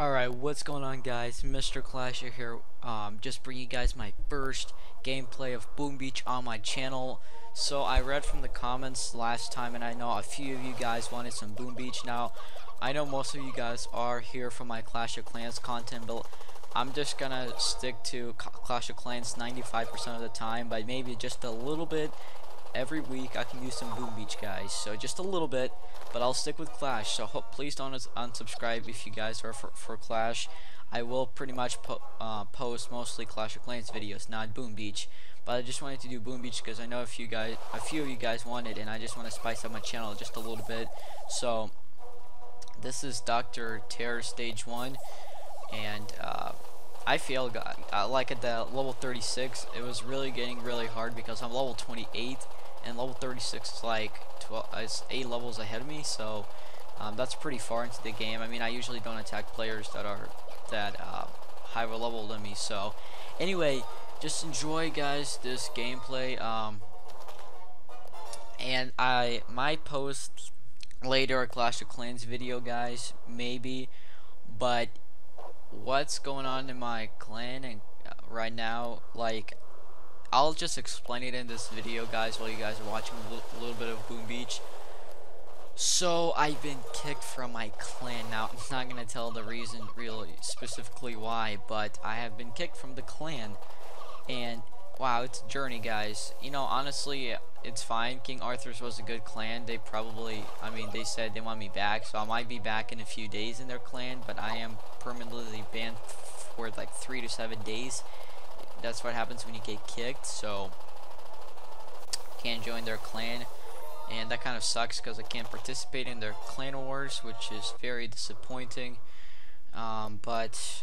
Alright, what's going on, guys? Mr. Clasher here, just bringing you guys my first gameplay of Boom Beach on my channel. So I read from the comments last time, and I know a few of you guys wanted some Boom Beach. Now, I know most of you guys are here for my Clash of Clans content, but I'm just gonna stick to Clash of Clans 95% of the time, but maybe just a little bit every week I can use some Boom Beach, guys. So just a little bit, but I'll stick with Clash. So please don't unsubscribe if you guys are for Clash. I will pretty much post mostly Clash of Clans videos, not Boom Beach. But I just wanted to do Boom Beach because I know a few of you guys wanted, and I just want to spice up my channel just a little bit. So this is Dr. Terror Stage 1, and I failed, like at the level 36, it was really getting really hard because I'm level 28, and level 36 is like 8 levels ahead of me, so that's pretty far into the game. I mean, I usually don't attack players that are higher level than me. So anyway, just enjoy, guys, this gameplay, and I might post later a Clash of Clans video, guys, maybe, but what's going on in my clan and right now, like, I'll just explain it in this video, guys, while you guys are watching a little bit of Boom Beach. So I've been kicked from my clan. Now I'm not gonna tell the reason really specifically why, but I have been kicked from the clan, and wow, it's a journey, guys. You know, honestly, it's fine. King Arthur's was a good clan. They probably, I mean, they said they want me back, so I might be back in a few days in their clan, but I am permanently banned for like 3 to 7 days. That's what happens when you get kicked, so can't join their clan, and that kind of sucks because I can't participate in their clan wars, which is very disappointing. But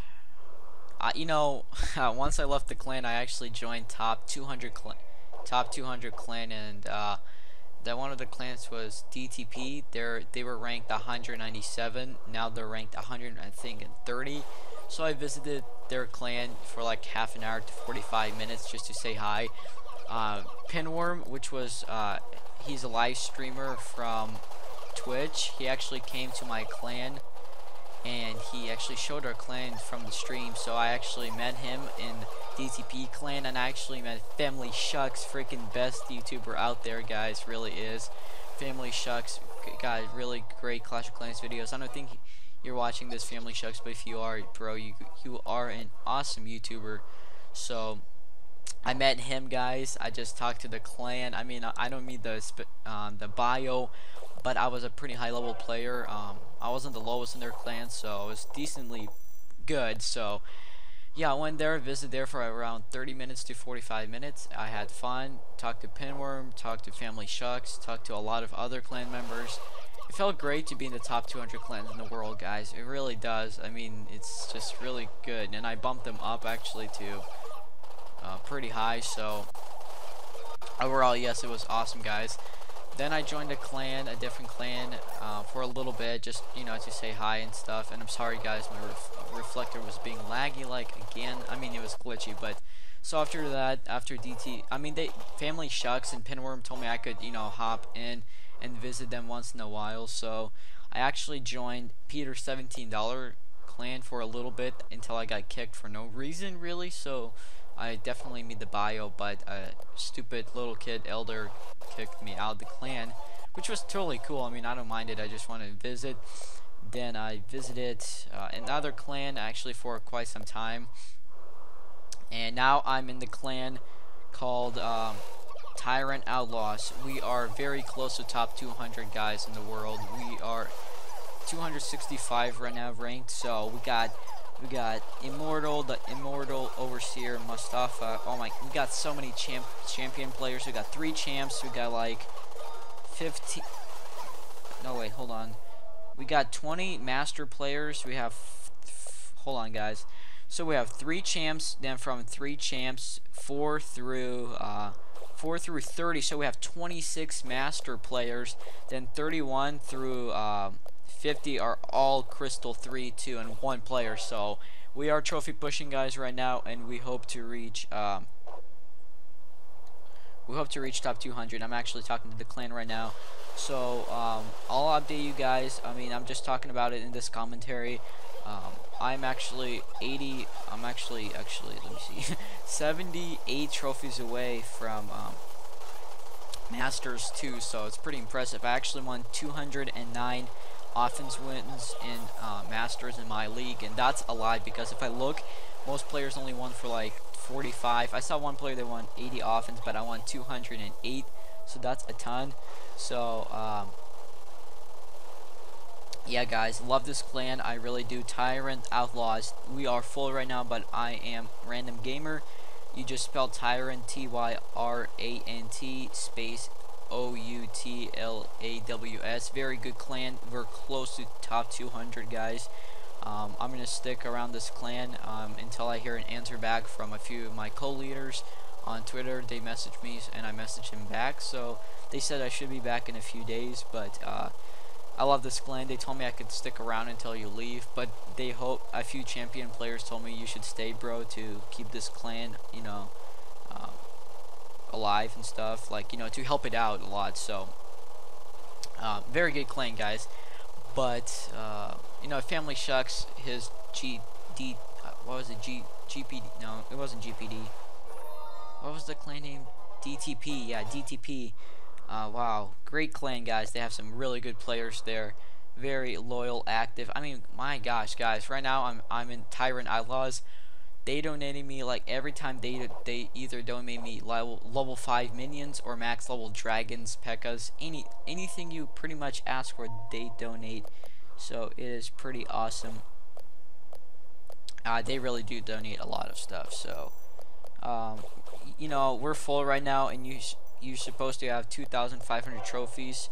you know, once I left the clan, I actually joined top 200 clan, and that one of the clans was DTP. They were ranked 197. Now they're ranked 130. So I visited their clan for like half an hour to 45 minutes just to say hi. Pinworm, which was he's a live streamer from Twitch. He actually came to my clan, and he actually showed our clan from the stream. So I actually met him in DTP clan, and I actually met Family Shucks, freaking best YouTuber out there, guys, really is. Family Shucks got really great Clash of Clans videos. I don't think you're watching this, Family Shucks, but if you are, bro, you are an awesome YouTuber. So I met him, guys. I just talked to the clan. I mean, I don't need the bio, but I was a pretty high level player. I wasn't the lowest in their clan, so I was decently good. So yeah, I went there, visited there for around 30 minutes to 45 minutes. I had fun, talked to Pinworm, talked to Family Shucks, talked to a lot of other clan members. It felt great to be in the top 200 clans in the world, guys. It really does. I mean, it's just really good, and I bumped them up actually to pretty high. So overall, yes, it was awesome, guys. Then I joined a clan, a different clan, for a little bit, just, you know, to say hi and stuff. And I'm sorry, guys, my reflector was being laggy, like, again. I mean, it was glitchy, but so after that, after Family Shucks and Pinworm told me I could, you know, hop in and visit them once in a while. So I actually joined Peter $17 clan for a little bit until I got kicked for no reason, really. So I definitely made the bio, but a stupid little kid elder kicked me out of the clan, which was totally cool. I mean, I don't mind it, I just wanted to visit. Then I visited another clan actually for quite some time, and now I'm in the clan called Tyrant Outlaws. We are very close to top 200, guys, in the world. We are 265 right now ranked. So we got Immortal, the Immortal Overseer, Mustafa. Oh my, we got so many champion players. We got 3 champs. We got like 15. No, wait, hold on. We got 20 master players. We have, hold on, guys. So we have 3 champs. Then from 3 champs, 4 through 30. So we have 26 master players. Then 31 through 50 are all crystal 3, 2, and 1 player. So we are trophy pushing, guys, right now, and we hope to reach top 200. I'm actually talking to the clan right now, so I'll update you guys. I mean, I'm just talking about it in this commentary. I'm actually 80, I'm actually, let me see, 78 trophies away from Masters 2, so it's pretty impressive. I actually won 209 offense wins in Masters in my league, and that's a lot because if I look, most players only won for like 45. I saw one player that won 80 offense, but I won 208, so that's a ton. So, yeah, guys, love this clan. I really do. Tyrant Outlaws. We are full right now, but I am Random Gamer. You just spell Tyrant, T-Y-R-A-N-T, space O-U-T-L-A-W-S. Very good clan. We're close to top 200, guys. I'm going to stick around this clan until I hear an answer back from a few of my co-leaders on Twitter. They messaged me, and I messaged him back. So they said I should be back in a few days, but I love this clan. They told me I could stick around until you leave, but they hope a few champion players told me you should stay, bro, to keep this clan, you know, alive and stuff, like, you know, to help it out a lot. So very good clan, guys. But you know, Family Shucks, his GD, what was it, GPD? No, it wasn't GPD. What was the clan name? DTP. Yeah, DTP. Wow, great clan, guys. They have some really good players there, very loyal, active. I mean, my gosh, guys, right now I'm in Tyrant Outlaws. They donated me, like, every time they either donate me level 5 minions or max level dragons, P.E.K.K.A.s, anything you pretty much ask for, they donate. So it is pretty awesome. They really do donate a lot of stuff. So you know, we're full right now, and you're supposed to have 2,500 trophies,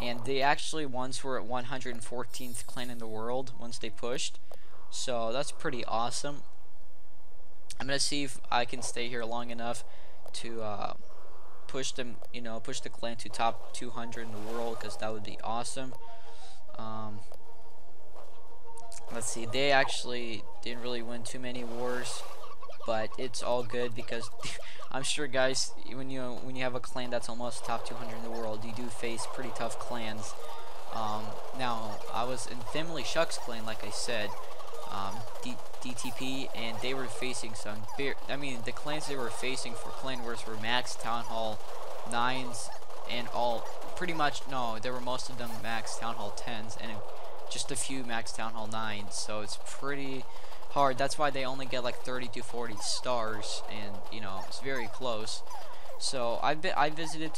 and they actually once were at 114th clan in the world once they pushed, so that's pretty awesome. I'm gonna see if I can stay here long enough to push them, you know, push the clan to top 200 in the world, because that would be awesome. Let's see, they actually didn't really win too many wars, but it's all good because I'm sure, guys, when you have a clan that's almost top 200 in the world, you do face pretty tough clans. Now, I was in Family Shucks clan, like I said, DTP, and they were facing some beer. I mean, the clans they were facing for clan wars were max Town Hall 9s and all, pretty much. No, there were most of them max Town Hall 10s and just a few max Town Hall 9s, so it's pretty hard. That's why they only get like 30 to 40 stars, and you know, it's very close. So I visited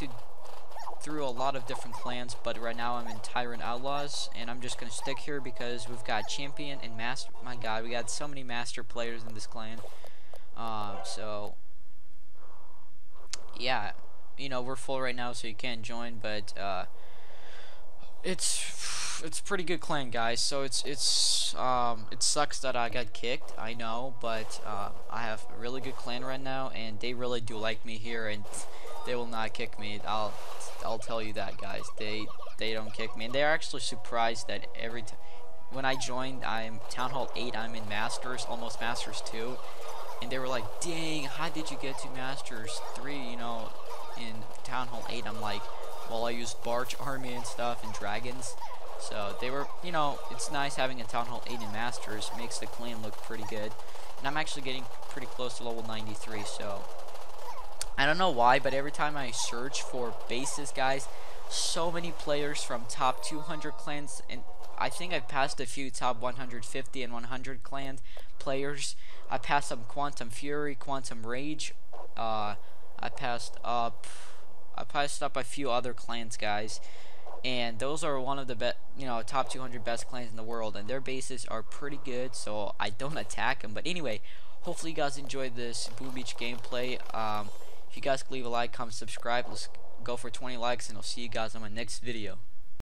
through a lot of different clans, but right now I'm in Tyrant Outlaws, and I'm just gonna stick here because we've got champion and master. My God, we got so many master players in this clan. So yeah, you know, we're full right now, so you can't join, but it's pretty good clan, guys. So it sucks that I got kicked, I know, but I have a really good clan right now, and they really do like me here, and they will not kick me. I'll tell you that, guys. They don't kick me, and they're actually surprised that every time when I joined, I'm Town Hall 8, I'm in Masters, almost Masters 2, and they were like, dang, how did you get to Masters 3, you know, in Town Hall 8? I'm like, well, I used Barge Army and stuff and dragons. So they were, you know, it's nice having a Town Hall 8 in Masters. Makes the clan look pretty good. And I'm actually getting pretty close to level 93, so I don't know why, but every time I search for bases, guys, so many players from top 200 clans, and I think I've passed a few top 150 and 100 clan players. I passed some Quantum Fury, Quantum Rage. I passed up a few other clans, guys. And those are one of the best, you know, top 200 best clans in the world, and their bases are pretty good, so I don't attack them. But anyway, hopefully you guys enjoyed this Boom Beach gameplay. If you guys could leave a like, comment, subscribe. Let's go for 20 likes, and I'll see you guys on my next video.